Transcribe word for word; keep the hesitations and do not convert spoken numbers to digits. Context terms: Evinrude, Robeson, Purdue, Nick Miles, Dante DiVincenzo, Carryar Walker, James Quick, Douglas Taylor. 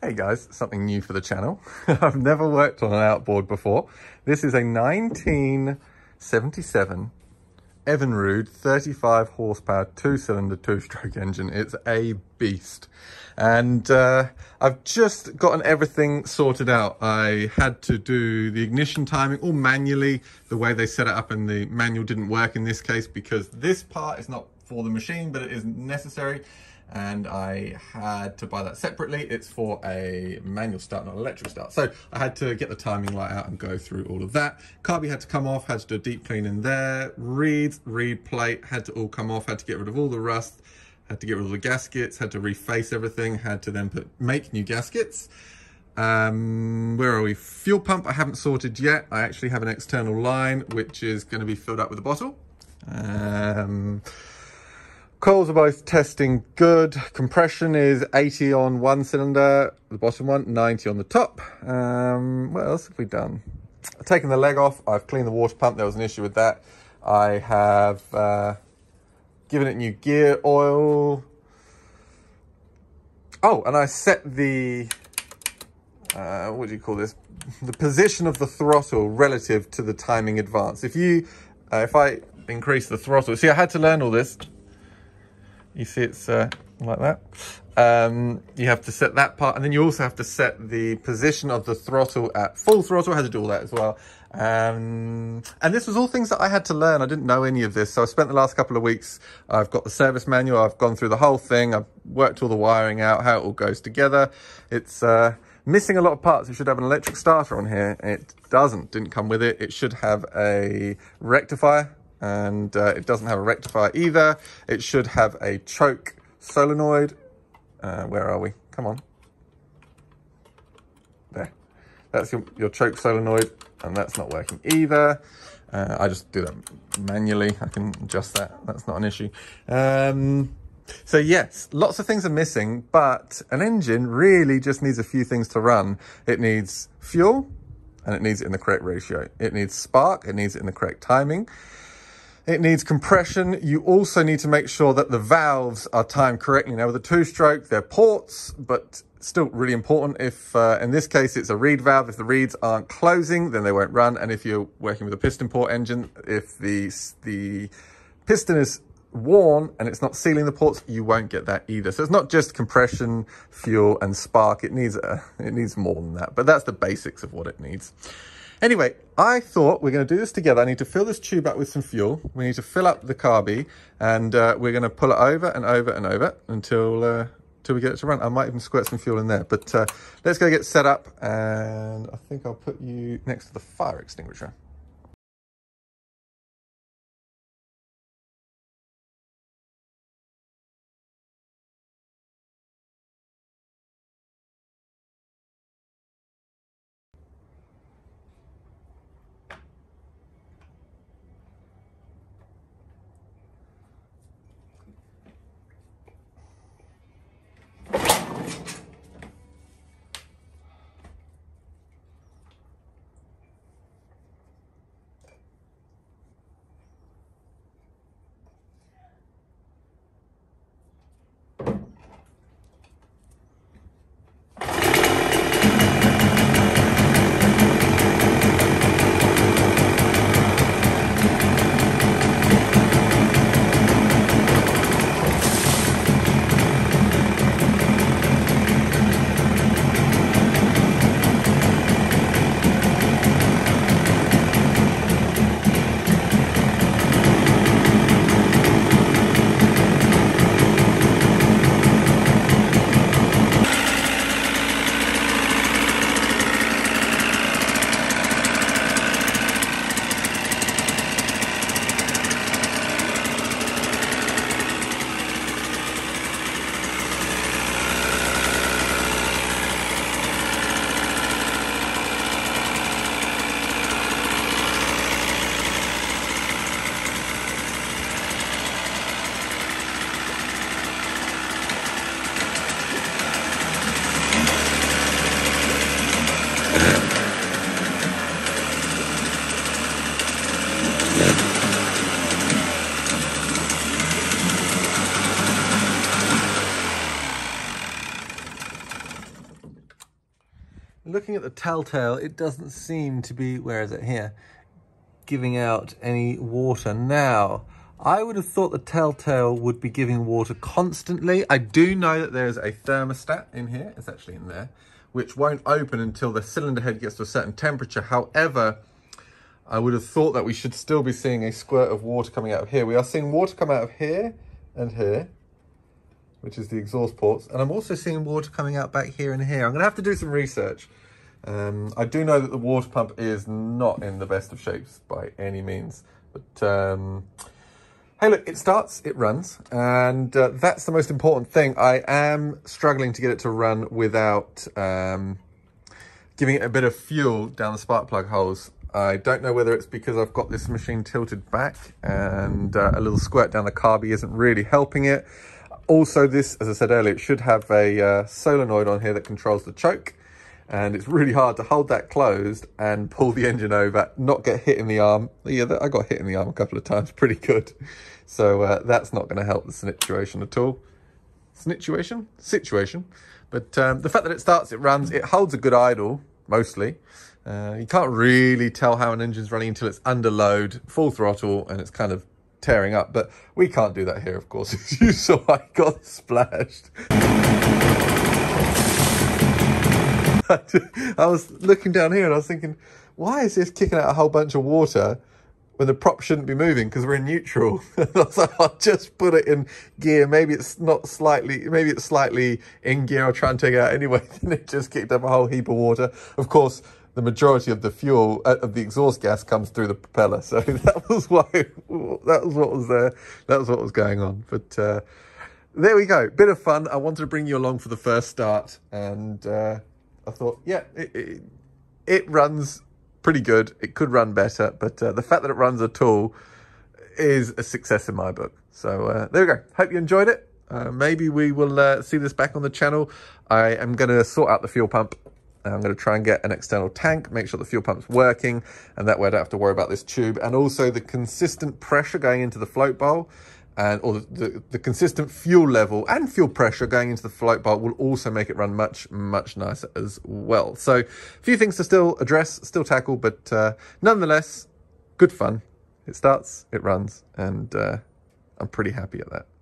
Hey guys, something new for the channel. I've never worked on an outboard before. This is a nineteen seventy-seven Evinrude thirty-five horsepower two-cylinder two-stroke engine. It's a beast. And uh, I've just gotten everything sorted out. I had to do the ignition timing all manually. The way they set it up and the manual didn't work in this case because this part is not for the machine, but it is necessary. And I had to buy that separately. It's for a manual start, not an electric start. So I had to get the timing light out and go through all of that. Carby had to come off, had to do a deep clean in there. Reeds, reed plate had to all come off, had to get rid of all the rust, had to get rid of the gaskets, had to reface everything, had to then put make new gaskets. Um, where are we? Fuel pump I haven't sorted yet. I actually have an external line which is going to be filled up with a bottle. Um... Coils are both testing good. Compression is eighty on one cylinder, the bottom one, ninety on the top. Um, what else have we done? I've taken the leg off. I've cleaned the water pump. There was an issue with that. I have uh, given it new gear, oil. Oh, and I set the, uh, what do you call this? The position of the throttle relative to the timing advance. If you, uh, if I increase the throttle, see, I had to learn all this. You see it's uh, like that. Um, you have to set that part, and then you also have to set the position of the throttle at full throttle. I had to do all that as well. Um, and this was all things that I had to learn. I didn't know any of this. So I spent the last couple of weeks, I've got the service manual, I've gone through the whole thing, I've worked all the wiring out, how it all goes together. It's uh, missing a lot of parts. It should have an electric starter on here. It doesn't, didn't come with it. It should have a rectifier. And uh, it doesn't have a rectifier either. It should have a choke solenoid. Uh, where are we? Come on. There. That's your, your choke solenoid, and that's not working either. Uh, I just do that manually. I can adjust that. That's not an issue. Um, so yes, lots of things are missing, but an engine really just needs a few things to run. It needs fuel, and it needs it in the correct ratio. It needs spark. It needs it in the correct timing. It needs compression. You also need to make sure that the valves are timed correctly. Now with a two-stroke, they're ports, but still really important. If uh, in this case, it's a reed valve. If the reeds aren't closing, then they won't run. And if you're working with a piston port engine, if the, the piston is worn and it's not sealing the ports, you won't get that either. So it's not just compression, fuel, and spark. It needs, a, it needs more than that, but that's the basics of what it needs. Anyway, I thought we're going to do this together. I need to fill this tube up with some fuel. We need to fill up the carby, and uh, we're going to pull it over and over and over until uh, until we get it to run. I might even squirt some fuel in there, but uh, let's go get set up, and I think I'll put you next to the fire extinguisher. Looking at the telltale, it doesn't seem to be, where is it here, giving out any water. Now, I would have thought the telltale would be giving water constantly. I do know that there is a thermostat in here, it's actually in there, which won't open until the cylinder head gets to a certain temperature. However, I would have thought that we should still be seeing a squirt of water coming out of here. We are seeing water come out of here and here, which is the exhaust ports. And I'm also seeing water coming out back here and here. I'm gonna have to do some research. Um, I do know that the water pump is not in the best of shapes by any means, but um, hey, look, it starts, it runs, and uh, that's the most important thing. I am struggling to get it to run without um, giving it a bit of fuel down the spark plug holes. I don't know whether it's because I've got this machine tilted back and uh, a little squirt down the carby isn't really helping it. Also, this, as I said earlier, it should have a uh, solenoid on here that controls the choke. And it's really hard to hold that closed and pull the engine over, not get hit in the arm. Yeah, I got hit in the arm a couple of times, pretty good. So uh, that's not going to help the situation at all. Situation? Situation. But um, the fact that it starts, it runs, it holds a good idle, mostly. Uh, you can't really tell how an engine's running until it's under load, full throttle, and it's kind of tearing up. But we can't do that here, of course. As you saw, I got splashed. I was looking down here and I was thinking, why is this kicking out a whole bunch of water when the prop shouldn't be moving because we're in neutral? And I was like, I'll just put it in gear. Maybe it's not slightly, maybe it's slightly in gear. I'll try and take it out anyway. And it just kicked up a whole heap of water. Of course, the majority of the fuel, uh, of the exhaust gas comes through the propeller. So that was why, that was what was there. That was what was going on. But uh, there we go. Bit of fun. I wanted to bring you along for the first start, and uh, I thought, yeah, it, it, it runs pretty good. It could run better, but uh, the fact that it runs at all is a success in my book. So uh, there we go. Hope you enjoyed it. Uh, maybe we will uh, see this back on the channel. I am going to sort out the fuel pump. I'm going to try and get an external tank, make sure the fuel pump's working, and that way I don't have to worry about this tube. And also the consistent pressure going into the float bowl, and or the, the consistent fuel level and fuel pressure going into the float bowl will also make it run much, much nicer as well. So a few things to still address, still tackle, but uh, nonetheless, good fun. It starts, it runs, and uh, I'm pretty happy at that.